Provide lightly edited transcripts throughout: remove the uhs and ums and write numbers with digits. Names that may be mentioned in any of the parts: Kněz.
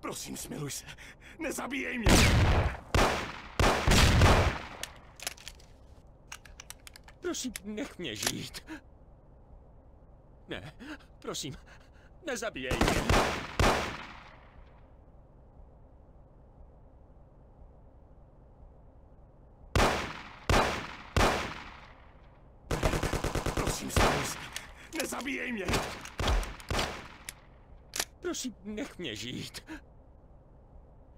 Prosím, smiluj se. Nezabíjej mě! Prosím, nech mě žít. Ne, prosím, nezabíjej mě. Prosím, smiluj se. Nezabíjej mě. Prosím, nech mě žít.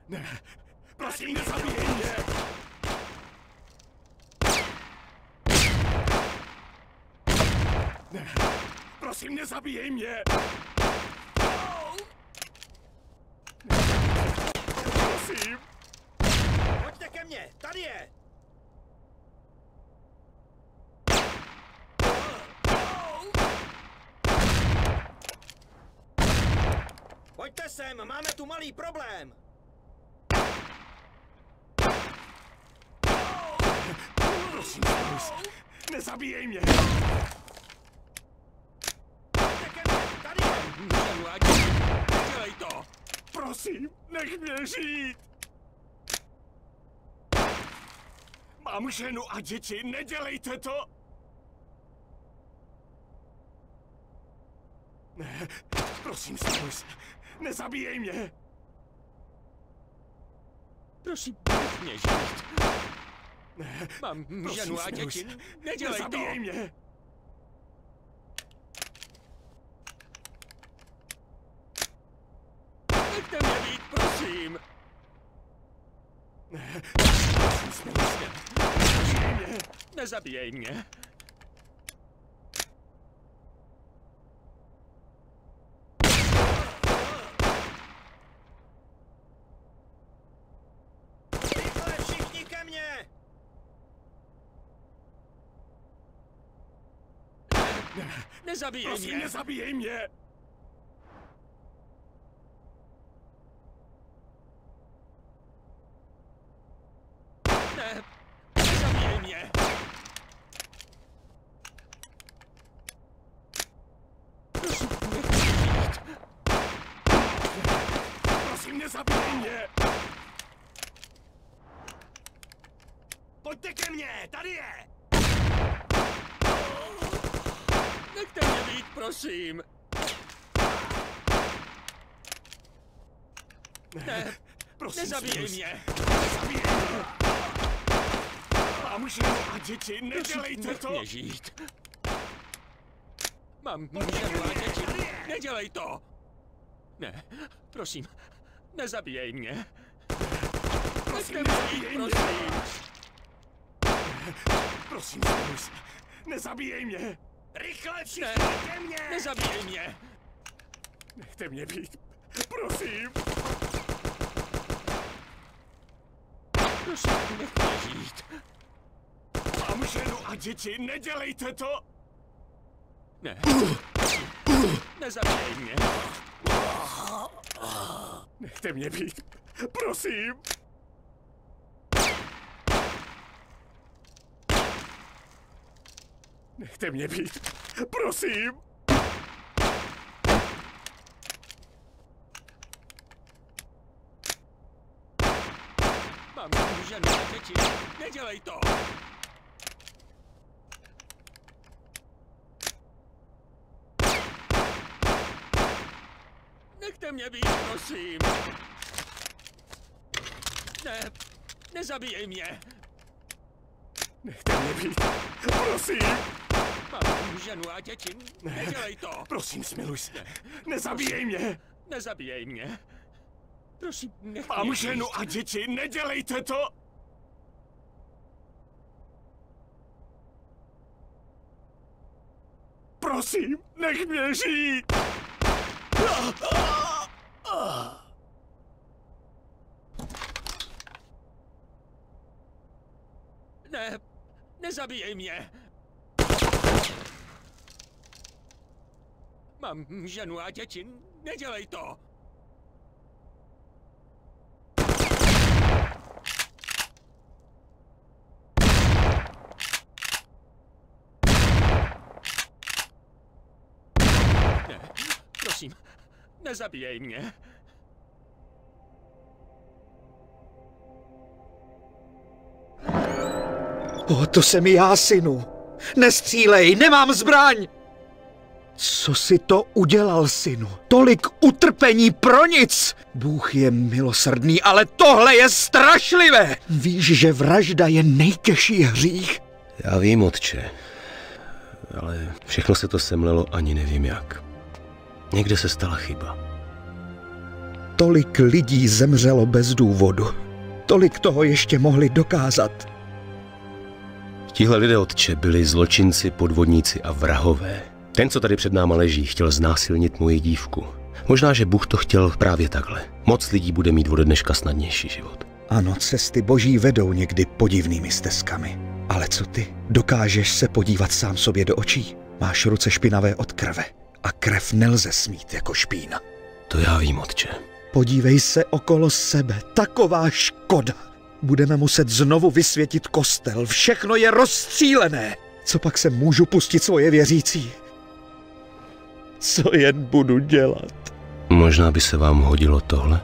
Ne, prosím, nezabíjej mě! Ne, prosím, nezabíjej mě! Ne, prosím! Pojďte ke mně, tady je! Pojďte sem, máme tu malý problém! Prosím, nezabíjej mě! Tady je! To! Prosím, nech mě žít! Mám ženu a děti, nedělejte to! Ne, prosím, stavuj se! Nezabíjej mě! Prosím, nech mě žít! Ne, mám ženu a děti, nedělej to! Nezabíjej mě! Nechte mě být, prosím! Ne, prosím, nezabíjej mě! Nezabíjej mě! Nezabíjej mě! Prosím, nezabíjej mě! Ne! Nezabíjej mě! Prosím, nezabíjej mě! Pojďte ke mně! Tady je! Nechte mě být, prosím! Ne, prosím, nezabíjej mě! Nezabíjej mě! Mám ženu a děti, nedělejte to! Nech mě žít! Mám ženu a děti, nedělej to! Ne, prosím, nezabíjej mě! Nechte mě být, prosím! Prosím, nezabíjej mě! Rychle všichni ke mně! Nezabíjej mě! Nechte mě být, prosím! Prosím, nechte mě žít! Mám ženu a děti, nedělejte to! Ne! Nezabíjej mě! Nechte mě být, prosím! Nechte mě být, prosím! Mám ženu a děti, nedělej to! Nechte mě být, prosím! Ne, nezabíjej mě! Nechte mě být, prosím! Mám ženu a děti, nedělej to! Prosím, smiluj se! Nezabíjej mě! Nezabíjej mě! Prosím, nech mě žít! Mám ženu a děti, nedělejte to! Prosím, nech mě žít! Ne, nezabíjej mě! Mám ženu a děti, nedělej to! Ne, prosím, nezabíjej mě! O, to jsem i já, synu. Nestřílej, nemám zbraň! Co si to udělal, synu? Tolik utrpení pro nic! Bůh je milosrdný, ale tohle je strašlivé! Víš, že vražda je nejtěžší hřích? Já vím, otče, ale všechno se to semlelo ani nevím jak. Někde se stala chyba. Tolik lidí zemřelo bez důvodu. Tolik toho ještě mohli dokázat. Tihle lidé, otče, byli zločinci, podvodníci a vrahové. Ten, co tady před náma leží, chtěl znásilnit moji dívku. Možná, že Bůh to chtěl právě takhle. Moc lidí bude mít ode dneška snadnější život. Ano, cesty boží vedou někdy podivnými stezkami. Ale co ty? Dokážeš se podívat sám sobě do očí? Máš ruce špinavé od krve. A krev nelze smít jako špína. To já vím, otče. Podívej se okolo sebe. Taková škoda. Budeme muset znovu vysvětit kostel. Všechno je rozstřílené. Co pak se můžu pustit svoje věřící? Co jen budu dělat? Možná by se vám hodilo tohle?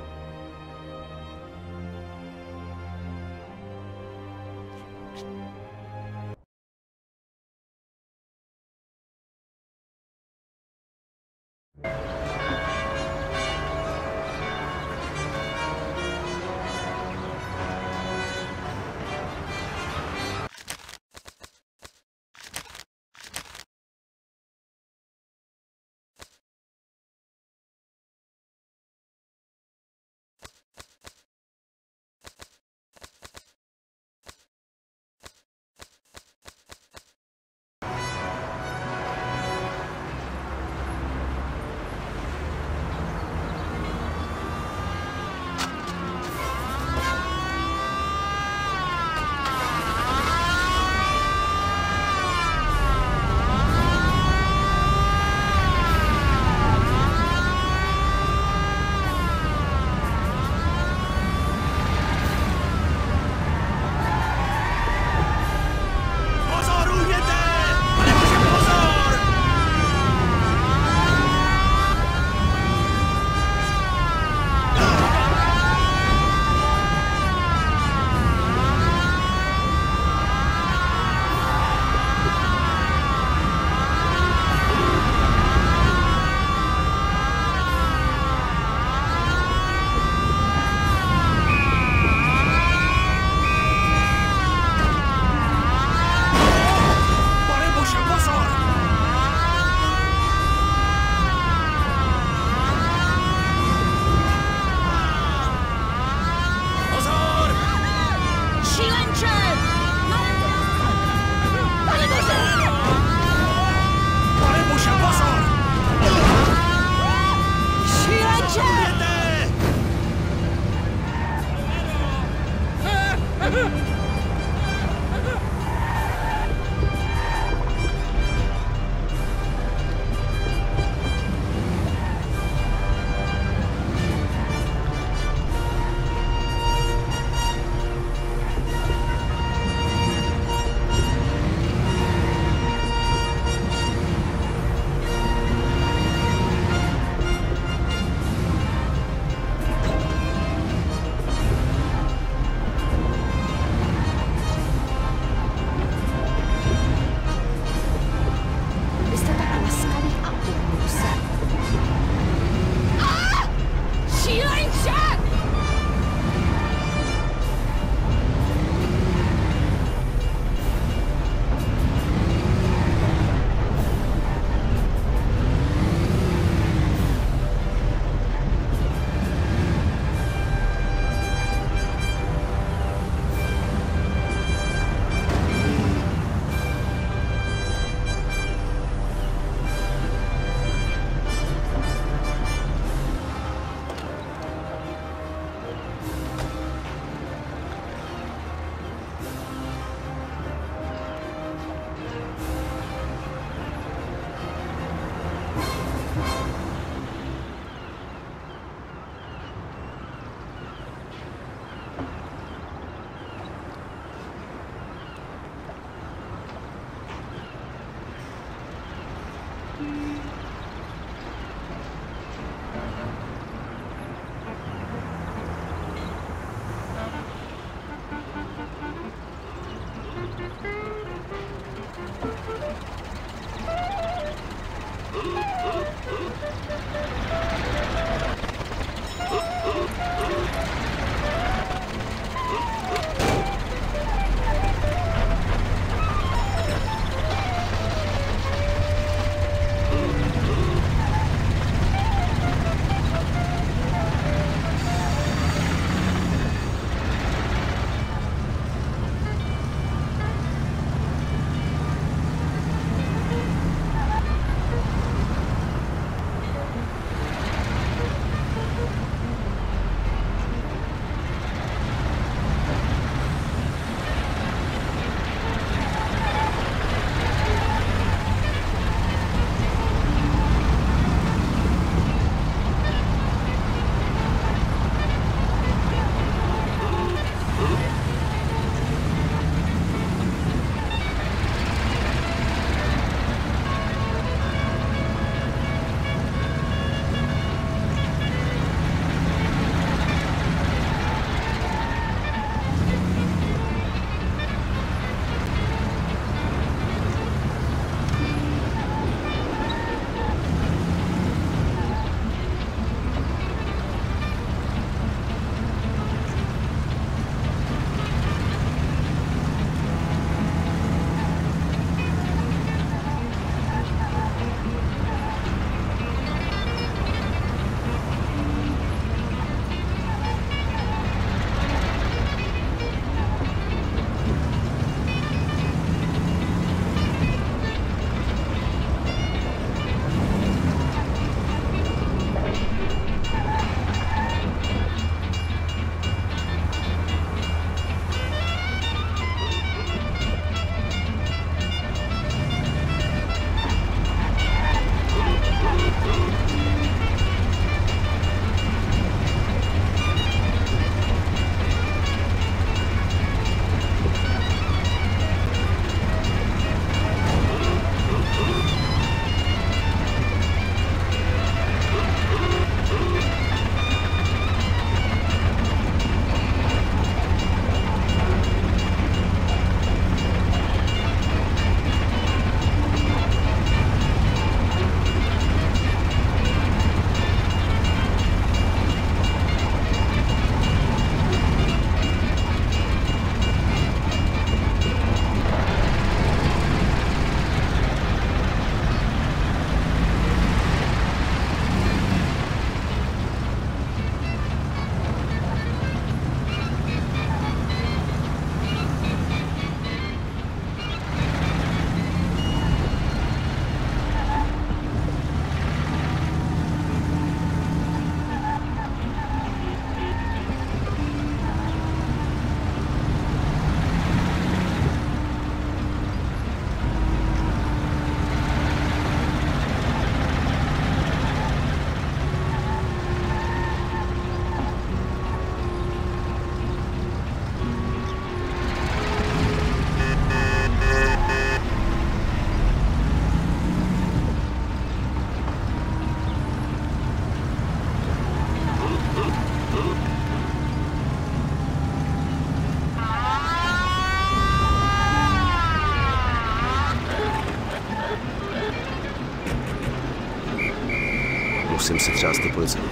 Musím se třást ty policajty.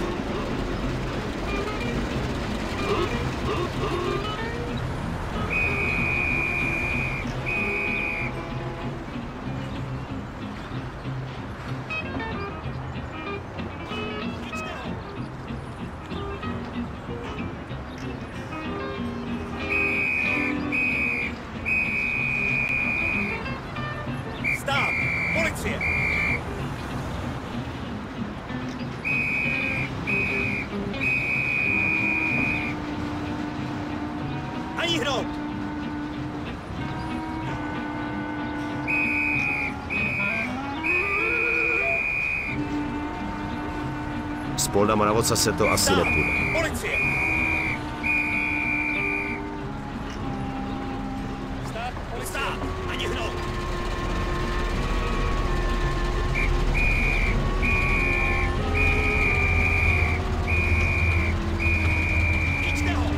Spolda Maravodca se to asi nepůjde. Policie! Stát! Stát! Ani hnout! Víčte ho! Víčte ho!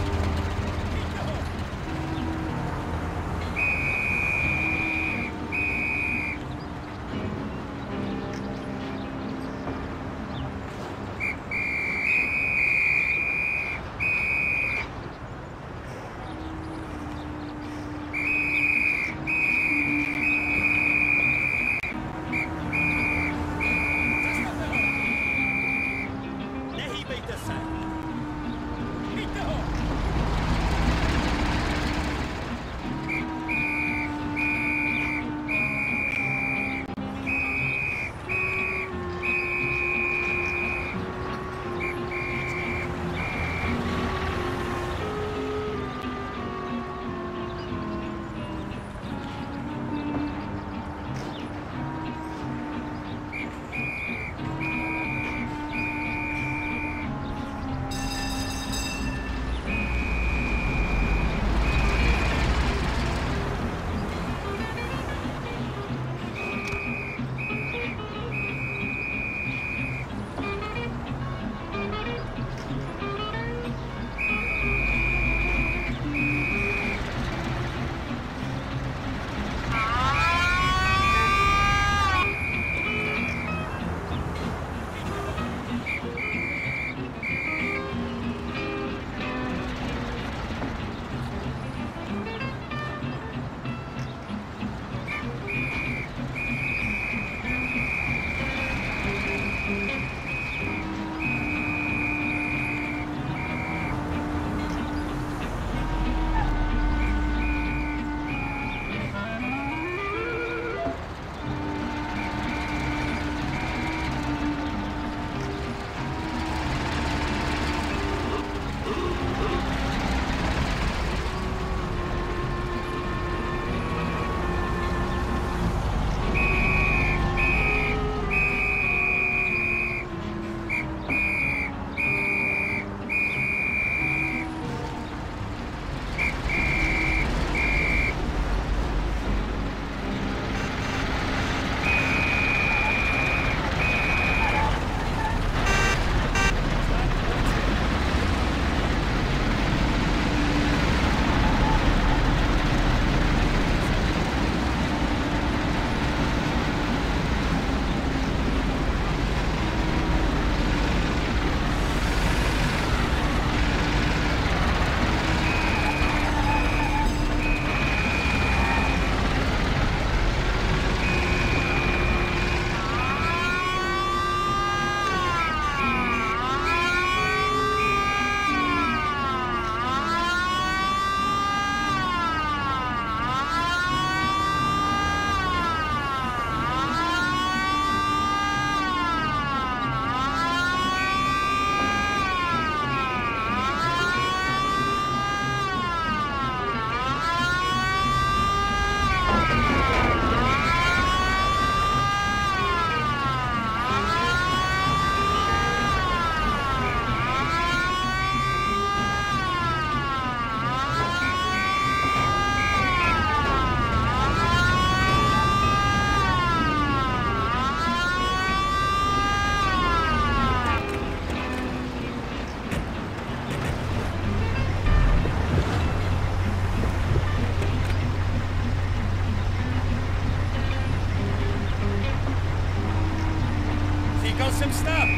some stuff.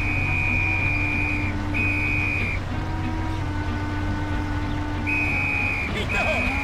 Beat the hook.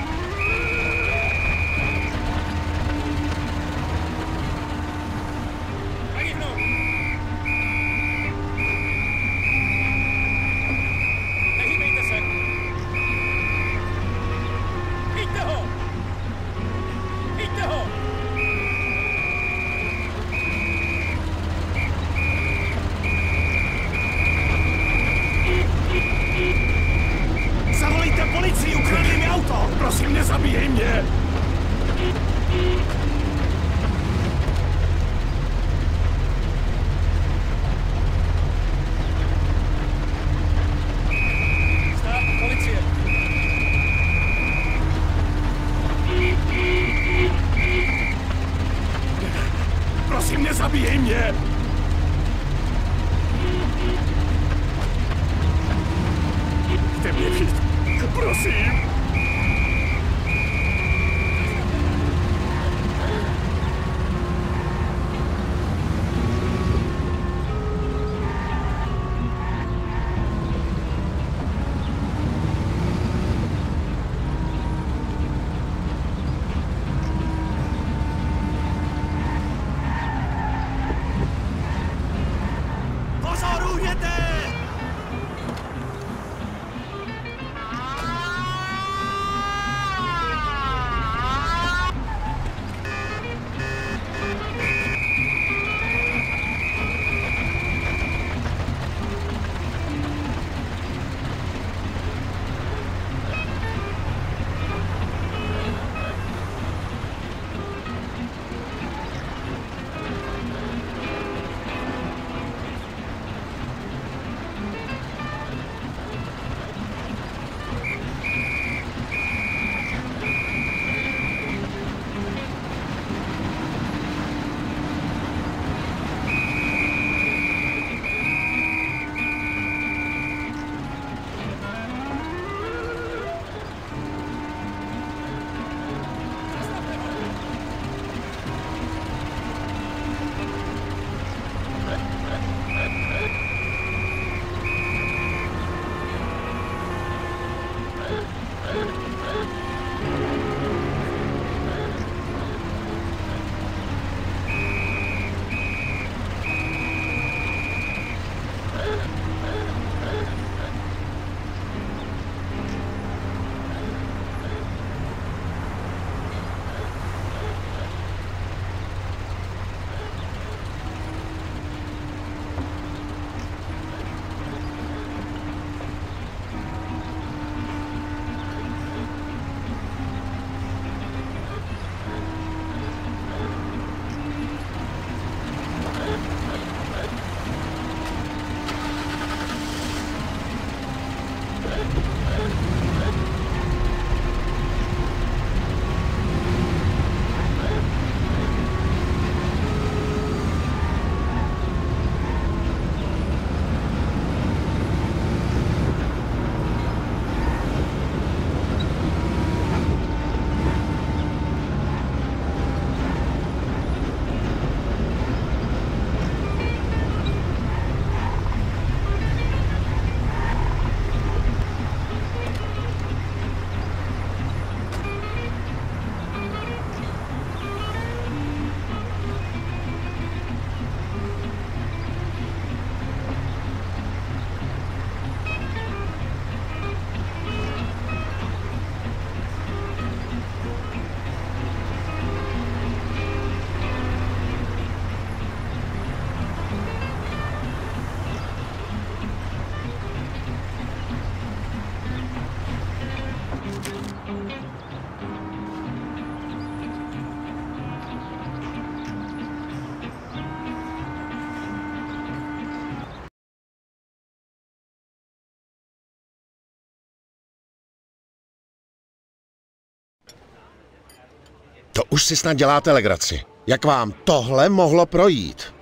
To už si snad děláte legraci. Jak vám tohle mohlo projít?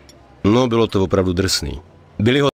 No, bylo to opravdu drsný. Byli ho